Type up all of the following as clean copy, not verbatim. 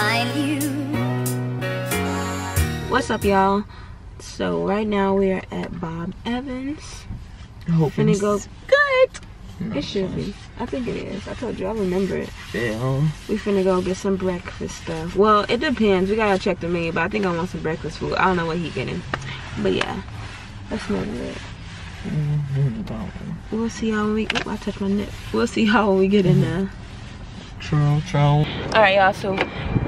find you. What's up, y'all? So right now we are at Bob Evans. I hope and it goes good. No, it should be. I think it is. I told you, I remember it. Yeah. We finna go get some breakfast stuff. Well, it depends. We gotta check the menu, but I think I want some breakfast food. I don't know what he getting. But yeah, that's not it. We'll see how we. Oh, I touched my nip. We'll see how we get in there. True. All right, y'all. So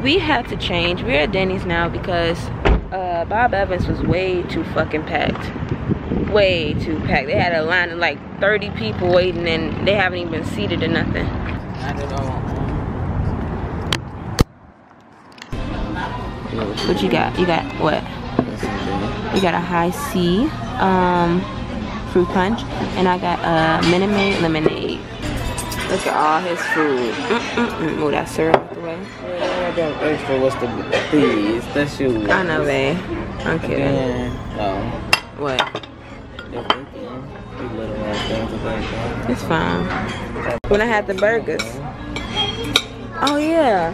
we had to change. We're at Denny's now because Bob Evans was way too fucking packed. Way too packed. They had a line of like 30 people waiting, and they haven't even been seated or nothing. Not at all. What you got? You got what? You got a high C. Fruit punch, and I got a Minute Maid lemonade. Look at all his food. Oh, that syrup out the way. I got extra. What's the please? That's you. I know, babe. I'm kidding. What? It's fine. When I had the burgers. Oh yeah,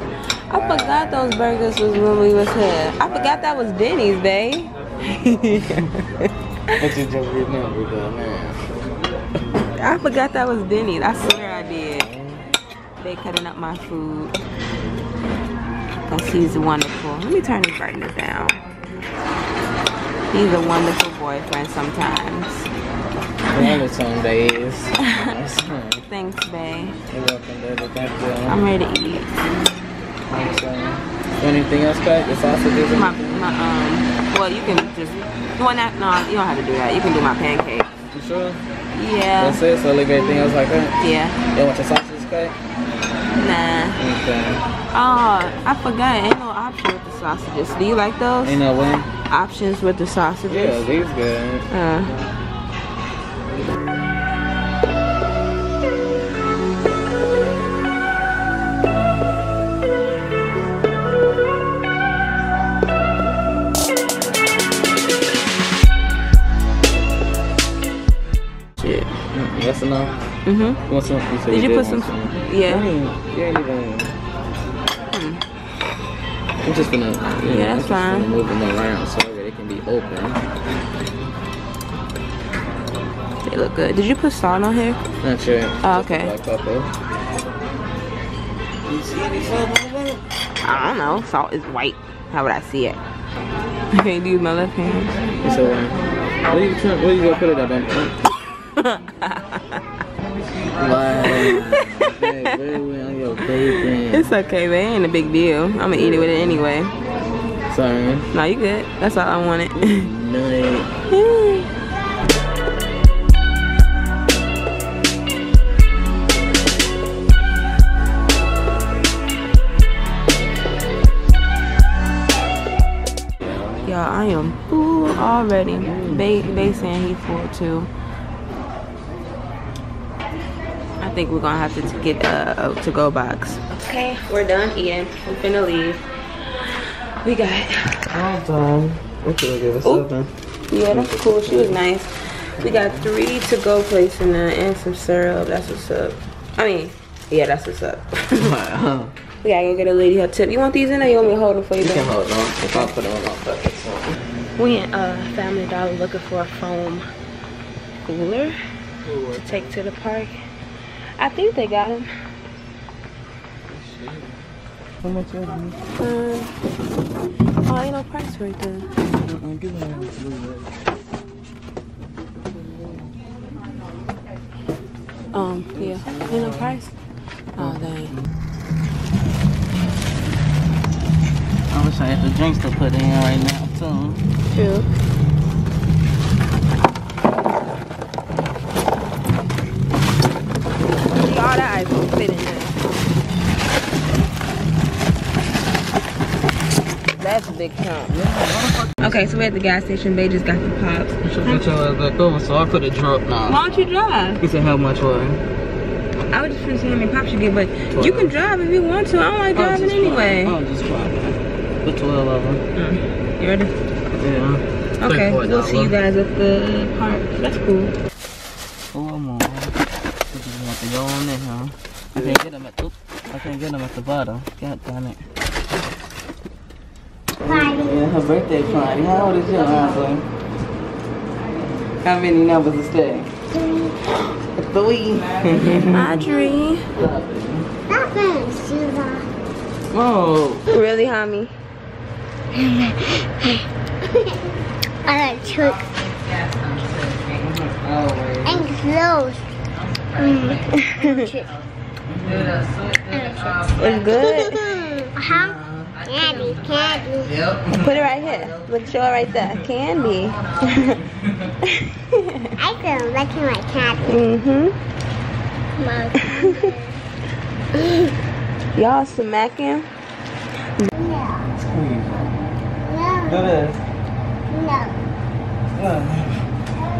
I forgot those burgers was when we was here. I forgot that was Denny's, babe. But you just remembered that, man. I forgot that was Denny's. I swear I did. They cutting up my food. Because he's wonderful. Let me turn his brightness down. He's a wonderful boyfriend sometimes. Another some days. Thanks, babe. You're welcome, baby. Thank you. I'm ready to eat. Thanks, anything else, Pat? The sausages? Well, you can just. Well, no, you don't have to do that. You can do my pancake. You sure? Yeah. That's it? So leave everything else like that? Yeah. You want your sausage cut? Nah. Okay. Oh, I forgot. Ain't no option with the sausages. Do you like those? Ain't no way. Options with the sausages? Yeah, these good. That's enough. Mm-hmm. Want some? You did you put some? Yeah. I'm just gonna. Yeah, that's fine. Just move them around so that it can be open. They look good. Did you put salt on here? Not sure. Oh, okay. I don't know. Salt is white. How would I see it? I can't do my left hand. It's alright. Where you gonna put it up on? It's okay, man. It ain't a big deal. I'm gonna eat it with it anyway. Sorry. No, you good. That's all I wanted. Y'all, I am full already. They saying he full too. I think we're gonna have to get a to-go box. Okay, we're done eating. We're finna leave. We got it. I'm done. Okay, give us something. Yeah, that's cool. She was nice. We got 3 to-go plates in there and some syrup. That's what's up. I mean, yeah, that's what's up. We gotta go get a lady her tip. You want these in there? You want me to hold them for you? You can hold them. If I put them in my bucket, so. We in Family Dollar looking for a foam cooler to take to the park. I think they got him. How much is it? Oh, ain't no price right there. Yeah, ain't no price. Oh, dang. I wish I had the drinks to put in right now, too. True. That's a big chunk. Okay, so we're at the gas station. They just got the pops. You should put your ass back over so I could have dropped now. Why don't you drive? He said, how much was it? I was just trying to see how many pops you get, but 12. You can drive if you want to. I don't like driving anyway. I'll just drive. Put 12 of them. You ready? Yeah. Okay, we'll see you guys at the park. That's cool. Oh, I'm on. You just want to go on in, huh? I can't get them at the bottom. God damn it. Friday. Yeah, her birthday Friday. How old is your Isla? How many numbers is that? 3. 3. Audrey. Oh. Really, homie? I like chook. And clothes. It's good. Candy, candy. Put it right here. Look, show it right there. Candy. I feel like you like candy. Mm-hmm. Y'all smacking? Yeah. Squeeze. Do this. No.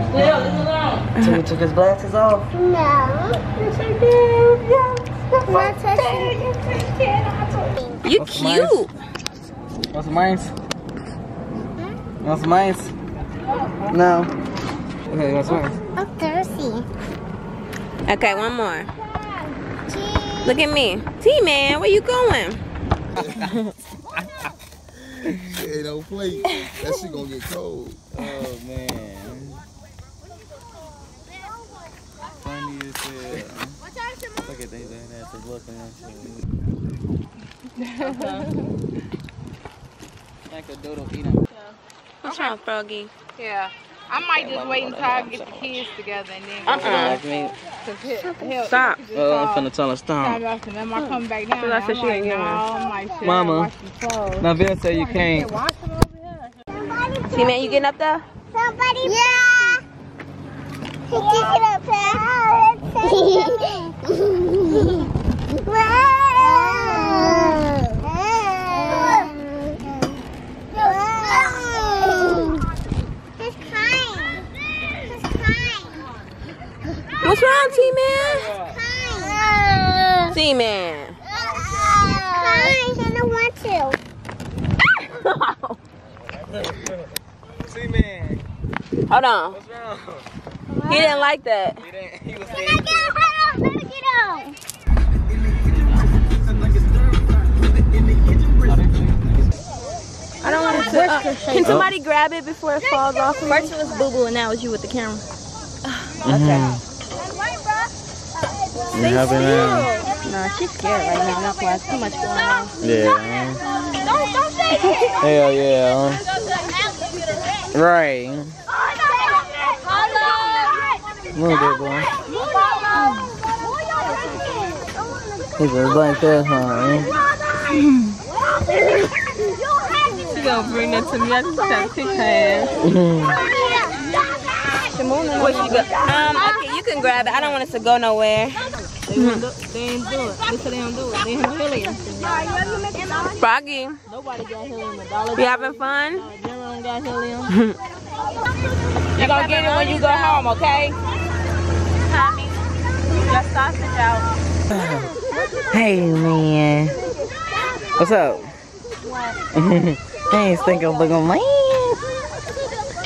Still, leave it alone. So he took his glasses off? No. Yes, I did. Yes. You cute. Want some ice? Want some ice? No. Okay, want some ice? I'm thirsty. Okay, one more. Cheese. Look at me. T-Man, where you going? Hey, don't play. That shit gonna get cold. Oh, man. Funny as hell. Look at these asses looking at you. Like a doodle peanut. What's wrong, Froggy? Yeah. I might just wait until I get the kids together and then go. Stop. Oh, I'm finna tell her stop. Then I come back down. I said she ain't getting it. Mama. Now, Bill said you can't. T-Man, you getting up there? Somebody. Yeah. You get up there. What's wrong, T-Man? T-Man. I don't want to. T-Man. Hold on. What's wrong? He didn't like that. He was saying. I don't want to sit up. Can somebody grab it before it falls off? First it was Boo Boo and now it's you with the camera. Okay. They still. Nah, she's scared right now. That's why it's too much going on. Yeah. Don't say it. Hell yeah. Right. Little bit, boy. He's a blank ass, huh? She gonna bring that to me. I just have to kick her ass. Where she go? Okay, you can grab it. I don't want it to go nowhere. They didn't do it. They didn't heal him. Froggy. Nobody got helium. You having fun? Everyone got helium. You gonna get it when you go home, okay? Tommy, your sausage out. Hey man, what's up? I ain't think I'm looking man.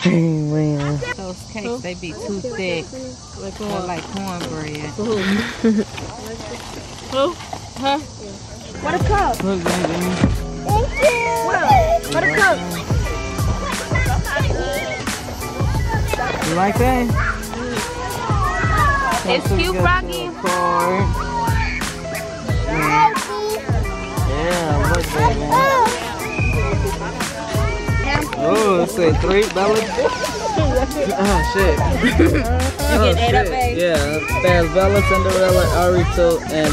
Hey man. Those cakes, they be too thick. They're like cornbread. Who? Huh? What a cup. Thank you. What a cup. You like that? It's cute, Froggy. Yeah, look at that. Oh, it said $3. Oh, shit. You get it up, yeah, there's Bella, Cinderella, Arito, and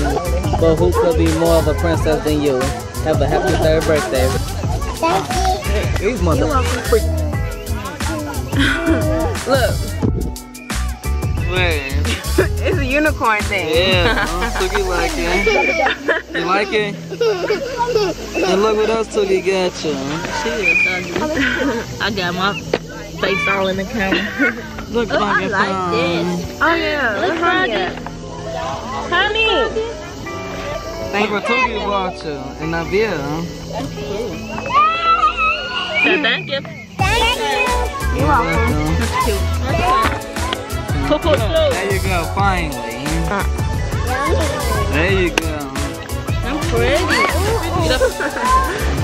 Bahuka be more of a princess than you. Have a happy third birthday. Thank you. These motherfuckers. Look. Man. It's a unicorn thing. Yeah, Tookie like it. You like it? And look what else Tookie got you. I got my face all in the camera. Look, oh, I like this. Oh yeah, look at honey. Look what Tookie bought you and Navia. So thank you. Thank you. You're welcome. That's cute. That's cute. There you go, finally. There you go. I'm pretty.